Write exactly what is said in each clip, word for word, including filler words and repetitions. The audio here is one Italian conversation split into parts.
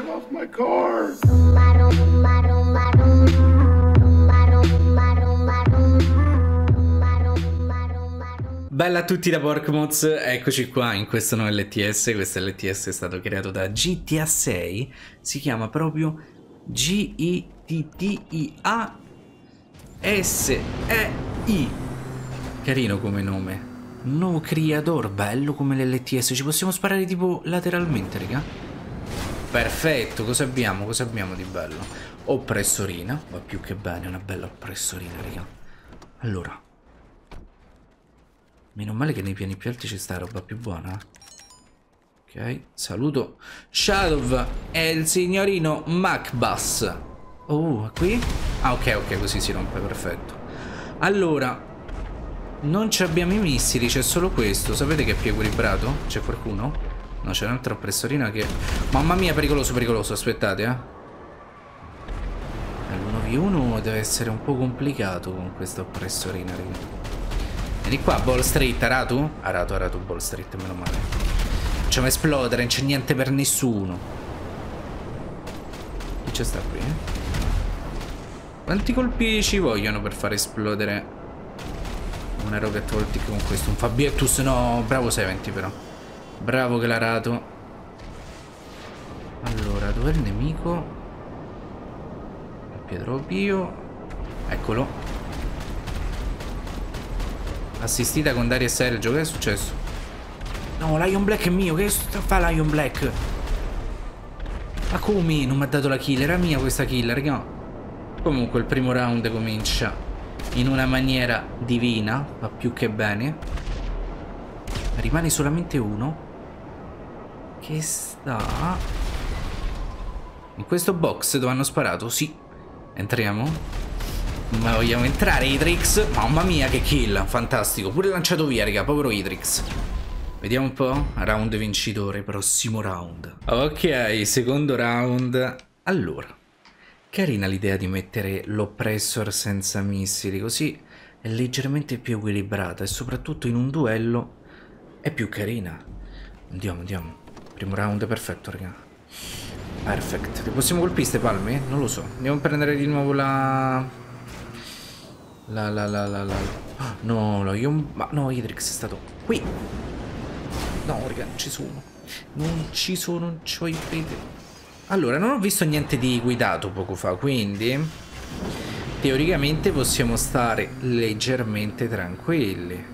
get off my car! Bella a tutti da Porkmodz, eccoci qua in questo nuovo L T S. Questo L T S è stato creato da G T A sei, si chiama proprio G I T T I A S E I. Carino come nome. No creador, bello come l'L T S. Ci possiamo sparare tipo lateralmente, raga. Perfetto, cosa abbiamo? Cosa abbiamo di bello? Oppressorina, va più che bene, una bella oppressorina, raga. Allora, meno male che nei piani più alti c'è sta roba più buona. Ok, saluto Shadow e il signorino Macbus. Oh, qui? Ah, ok, ok, così si rompe, perfetto. Allora, non ci abbiamo i missili, c'è solo questo. Sapete che è più equilibrato? C'è qualcuno? No, c'è un'altra oppressorina che... Mamma mia, pericoloso, pericoloso, aspettate, eh. L'uno contro uno deve essere un po' complicato con questa oppressorina, raga. Vieni qua, Ball Street, Arato? Arato, Arato, Ball Street, meno male. Facciamo esplodere, non c'è niente per nessuno. Chi c'è sta qui? Eh? Quanti colpi ci vogliono per far esplodere una Rogue at Volti con questo? Un Fabietus, no, bravo Seventy però. Bravo Clarato. Allora, dov'è il nemico? Pietro Pio. Eccolo. Assistita con Dario e Sergio, che è successo? No, Lion Black è mio, che fa Lion Black? Ma come? Non mi ha dato la kill, era mia questa kill, raga. Comunque il primo round comincia in una maniera divina, va più che bene. Rimane solamente uno, che sta in questo box dove hanno sparato, sì. Entriamo. Ma vogliamo entrare, Idrix? Mamma mia, che kill, fantastico. Pure lanciato via, raga, povero Idrix. Vediamo un po', round vincitore, prossimo round. Ok, secondo round. Allora, carina l'idea di mettere l'oppressor senza missili, così è leggermente più equilibrata e soprattutto in un duello è più carina. Andiamo, andiamo. Primo round perfetto, raga. Perfect. Possiamo colpire ste palme? Non lo so. Andiamo a prendere di nuovo la... La la la la la oh, no, no, io... Ma no, Idrix è stato qui. No, raga, non ci sono. Non ci sono, non ci ho i piedi. Allora, non ho visto niente di guidato poco fa, quindi teoricamente possiamo stare leggermente tranquilli.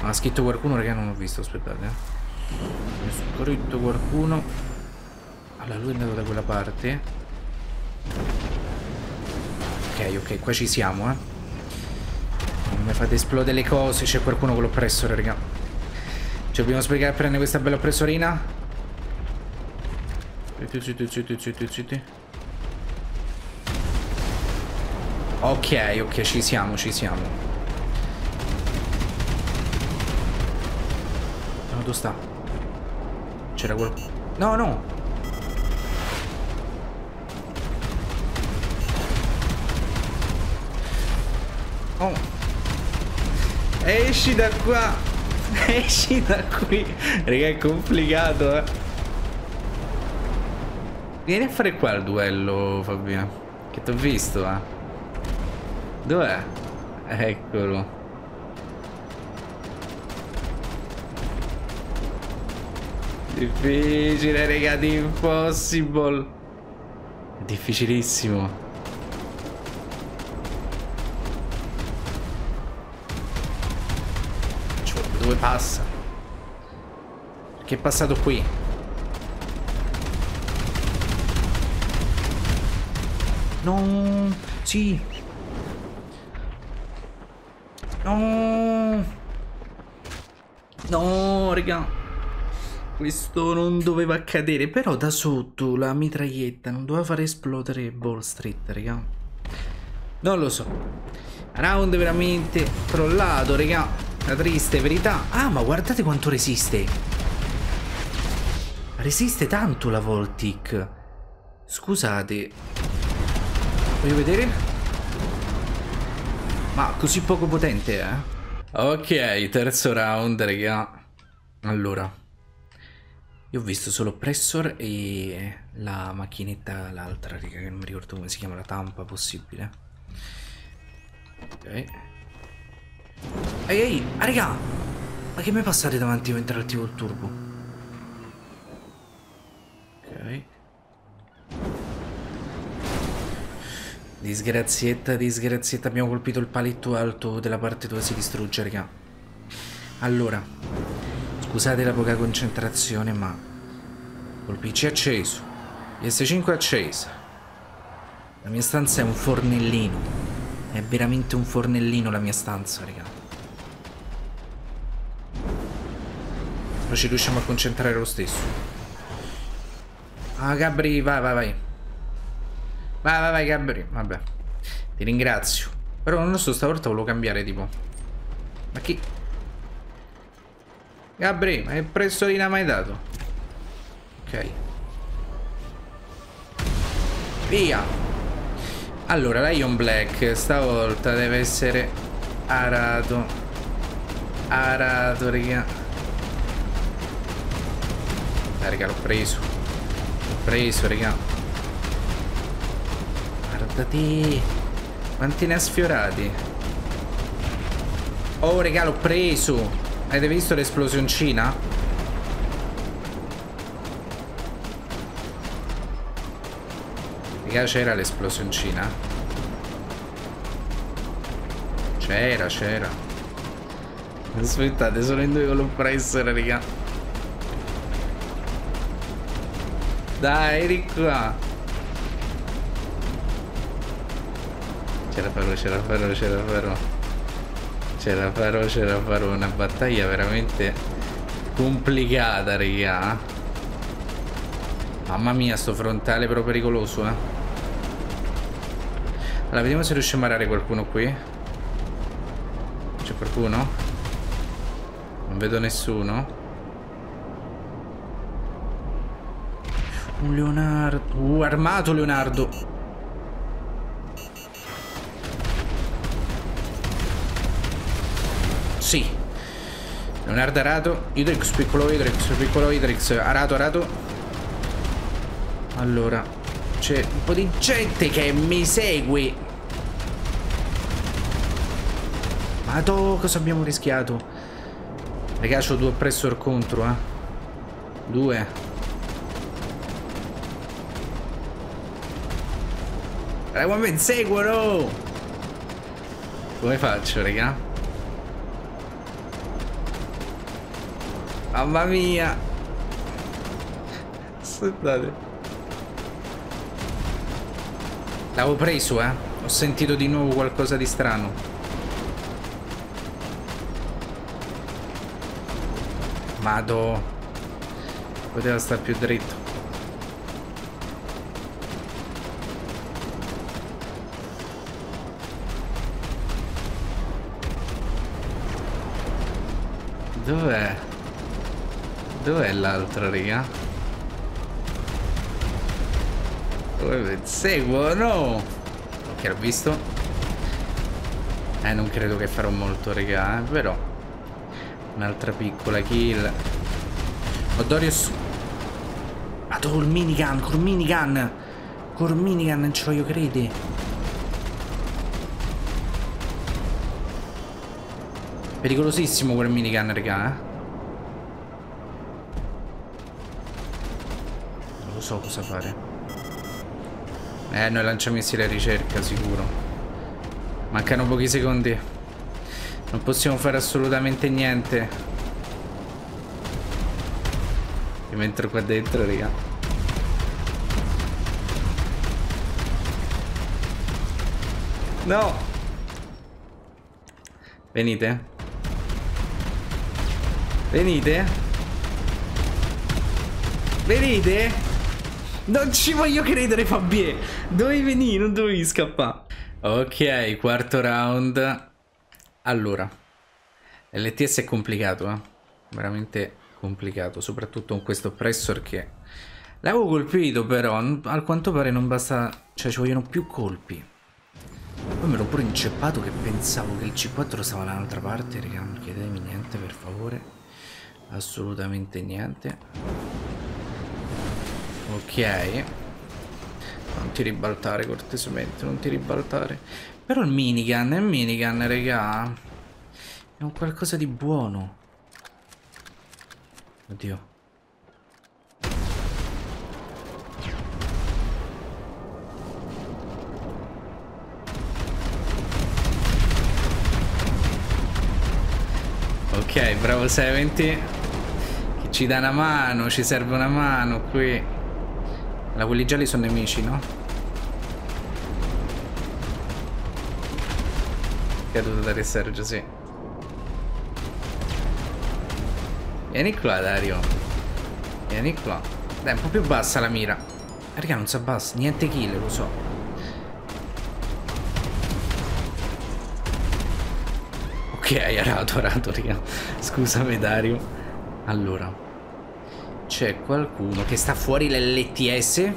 Ma ha scritto qualcuno, raga, non ho visto, aspettate, eh. Ha scritto qualcuno. Allora, lui è andato da quella parte. Ok, ok, qua ci siamo, eh. Mi fate esplodere le cose. C'è qualcuno con l'oppressore, raga. Ci dobbiamo spiegare a prendere questa bella oppressorina. Ok, ok, ci siamo, ci siamo. No, dove sta? C'era qualcuno. No, no. Oh. Esci da qua. Esci da qui. Raga, è complicato, eh. Vieni a fare qua il duello, Fabio. Che t'ho visto, eh. Dov'è? Eccolo. Difficile, raga, di impossible. Difficilissimo. Dove passa? Perché è passato qui. No. Sì. No. No, raga. Questo non doveva accadere. Però da sotto la mitraglietta non doveva far esplodere Ball Street, raga. Non lo so. Round veramente trollato, raga. La triste verità. Ah, ma guardate quanto resiste. Resiste tanto la Voltic. Scusate. Voglio vedere. Ma così poco potente, eh. Ok, terzo round, raga. Allora, Io ho visto solo Oppressor e la macchinetta, l'altra, raga, che non mi ricordo come si chiama, la tampa possibile. Ok. Ehi, ehi, ah, raga! Ma che mi passate davanti io mentre attivo il turbo? Ok. Disgrazietta, disgrazietta, abbiamo colpito il paletto alto della parte dove si distrugge, raga. Allora... Scusate la poca concentrazione, ma col P C acceso, P S cinque accesa, la mia stanza è un fornellino, è veramente un fornellino la mia stanza, raga. Però ci riusciamo a concentrare lo stesso. Ah, Gabri, vai, vai, vai. Vai, vai, vai, Gabri, vabbè. Ti ringrazio. Però non lo so, stavolta volevo cambiare, tipo. Ma chi... Gabri, ma che pressolina mai dato? Ok. Via. Allora, la Ion Black stavolta deve essere Arato. Arato, raga. Dai, raga, l'ho preso. L'ho preso, raga. Guardati. Quanti ne ha sfiorati? Oh, raga, l'ho preso. Avete visto l'esplosioncina? Raga, c'era l'esplosioncina. C'era, c'era. Aspettate, sono in due con l'oppressor, raga. Dai, eri qua. Ce la farò, ce la farò, ce la farò. Ce la farò, ce la farò, una battaglia veramente complicata, raga. Mamma mia, sto frontale però pericoloso, eh. Allora, vediamo se riusciamo a marare qualcuno qui. C'è qualcuno? Non vedo nessuno. Un Leonardo. Uh, armato Leonardo. Sì. Leonardo, Arato, Idrix, piccolo Idrix, piccolo Idrix, Arato, Arato. Allora, c'è un po' di gente che mi segue. Ma cosa abbiamo rischiato? Raga, c'ho due oppressor contro, eh. Due. Raga, mi inseguono. Come faccio, raga? Mamma mia. Aspettate. L'avevo preso, eh. Ho sentito di nuovo qualcosa di strano. Madò. Poteva stare più dritto. Dov'è? Dov'è l'altro, raga? Dove seguo? No! Ok, l'ho visto. Eh, non credo che farò molto, raga, eh, però. Un'altra piccola kill. Odorio su. Vado col minigun, col minigun! Col minigun non ci voglio credere. Pericolosissimo quel minigun, raga, eh. So cosa fare. Eh, noi lanciamissili alla ricerca, sicuro. Mancano pochi secondi. Non possiamo fare assolutamente niente. E mentre qua dentro, raga. No! Venite. Venite. Venite. Non ci voglio credere, Fabie. Dovevi venire, non dovevi scappare. Ok, quarto round. Allora, L T S è complicato, eh. Veramente complicato. Soprattutto con questo oppressor che l'avevo colpito, però a quanto pare non basta. Cioè, ci vogliono più colpi. Poi me l'ho pure inceppato che pensavo che il C quattro stava dall'altra parte. Raga, non chiedetemi niente, per favore. Assolutamente niente. Ok. Non ti ribaltare cortesemente, non ti ribaltare. Però il minigun, il minigun, raga, è un qualcosa di buono. Oddio. Ok, bravo sei venti, che ci dà una mano, ci serve una mano qui. Allora, quelli gialli sono nemici, no? Caduto da Re Sergio, sì. Vieni qua, Dario. Vieni qua. Dai, un po' più bassa la mira. Raga, non si abbassa, niente kill, lo so. Ok, Arato, Arato, raga. Scusami, Dario. Allora, c'è qualcuno che sta fuori l'L T S.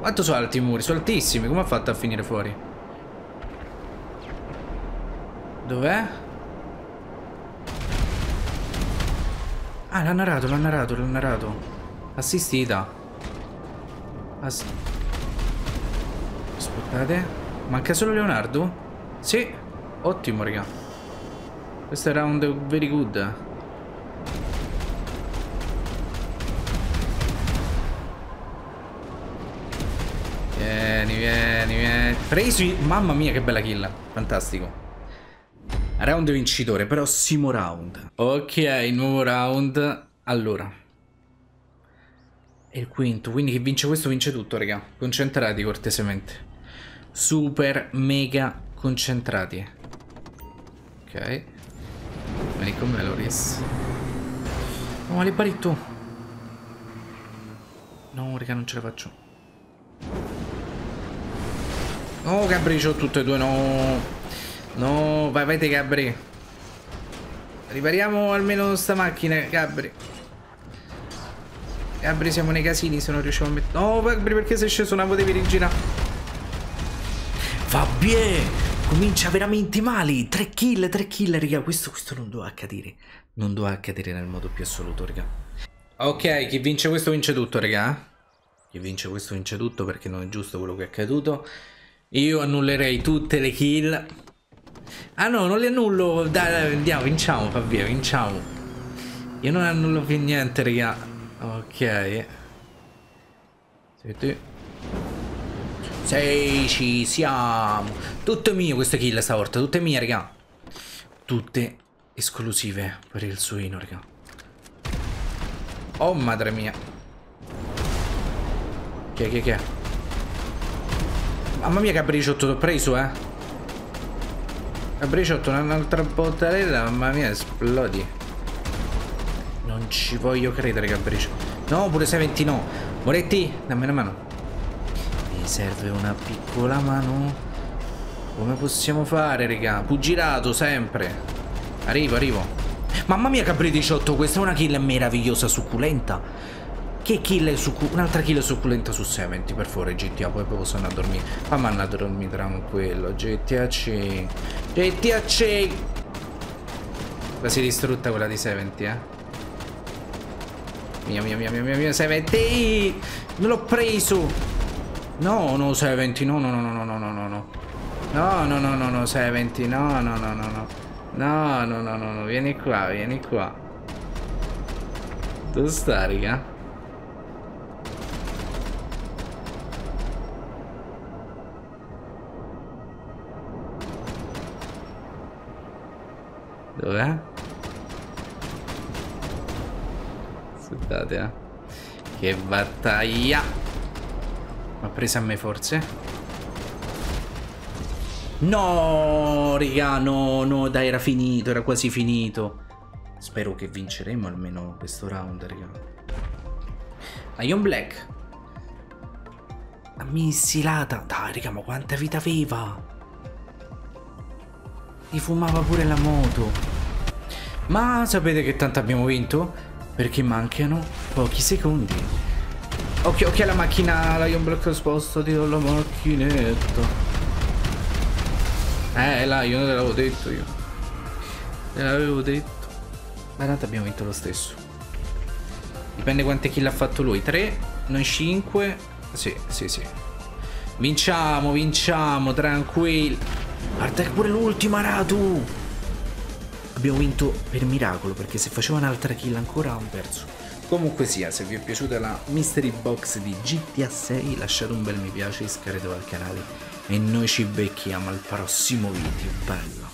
Quanto sono alti i muri? Sono altissimi. Come ha fatto a finire fuori? Dov'è? Ah, l'ha narrato, l'ha narrato, l'ha narrato. Assistita. Ass Aspettate. Manca solo Leonardo? Sì. Ottimo, raga. Questo è round very good. Vieni, vieni, vieni. Presi. Mamma mia, che bella kill. Fantastico. Round vincitore, prossimo round. Ok, nuovo round. Allora, è il quinto, quindi chi vince questo vince tutto, raga. Concentrati cortesemente. Super mega concentrati. Ok. Vieni con me, Loris. No, ma le pari tu. No, raga, non ce la faccio. No, Capricciotto, tutte e due, no. No, vai, vai te, Cabri. Ripariamo almeno sta macchina, Cabri. Cabri, siamo nei casini, se non riusciamo a mettere... No, Cabri, perché sei sceso? Non potevi rigirare. Va bene. Comincia veramente male. Tre kill, tre kill, raga. Questo, questo non doveva accadere. Non doveva accadere nel modo più assoluto, raga. Ok, chi vince questo vince tutto, raga. Chi vince questo vince tutto, perché non è giusto quello che è accaduto. Io annullerei tutte le kill. Ah no, non le annullo. Dai, dai, andiamo, vinciamo, va via, vinciamo. Io non annullo più niente, raga. Ok. Senti. Sei, ci siamo. Tutto mio questo kill stavolta. Tutte mie, raga. Tutte esclusive per il suino, raga. Oh madre mia. Che che che mamma mia, Capricciotto, t'ho preso, eh. Capricciotto, un'altra bottarella. Mamma mia, esplodi. Non ci voglio credere, Capricciotto. No, pure sei venti no. Moretti, dammi una mano. Mi serve una piccola mano. Come possiamo fare, raga? Pugilato sempre. Arrivo, arrivo. Mamma mia, Capricciotto, questa è una kill meravigliosa, succulenta. Che kill è succulenta? Un'altra kill succulenta su sei venti, per favore, G T A. Poi posso andare a dormire. Ma mi andare a dormire tranquillo. G T A cinque. G T A cinque. Ma si è distrutta quella di sei venti, eh. Mia, mia, mia, mia, mia, mia, sei venti. Me l'ho preso. No, no, sei venti, no, no, no, no, no, no, no, no. No, no, no, no, no, sei venti, no, no, no, no, no. No, no, no, no, no, vieni qua, vieni qua. Dove sta, raga? Dov'è? Aspettate, eh. Che battaglia! Ma presa a me forse? No, raga, no, no, dai, era finito, era quasi finito. Spero che vinceremo almeno questo round, raga. Ion Black. La missilata. Dai, raga, ma quanta vita aveva. Gli fumava pure la moto. Ma sapete che tanto abbiamo vinto? Perché mancano pochi secondi. Occhio, occhio alla macchina, la Ion Black, sposto di la macchinetta. Eh, là, io non te l'avevo detto io. Te l'avevo detto. Ma tanto abbiamo vinto lo stesso. Dipende quante kill ha fatto lui. tre. Noi cinque. Sì, sì, sì. Vinciamo, vinciamo, tranquilli. Guarda pure l'ultima, Radu. Abbiamo vinto per miracolo, perché se faceva un'altra kill ancora avevamo perso. Comunque sia, se vi è piaciuta la Mystery Box di G T A sei, lasciate un bel mi piace, iscrivetevi al canale e noi ci becchiamo al prossimo video. Bello.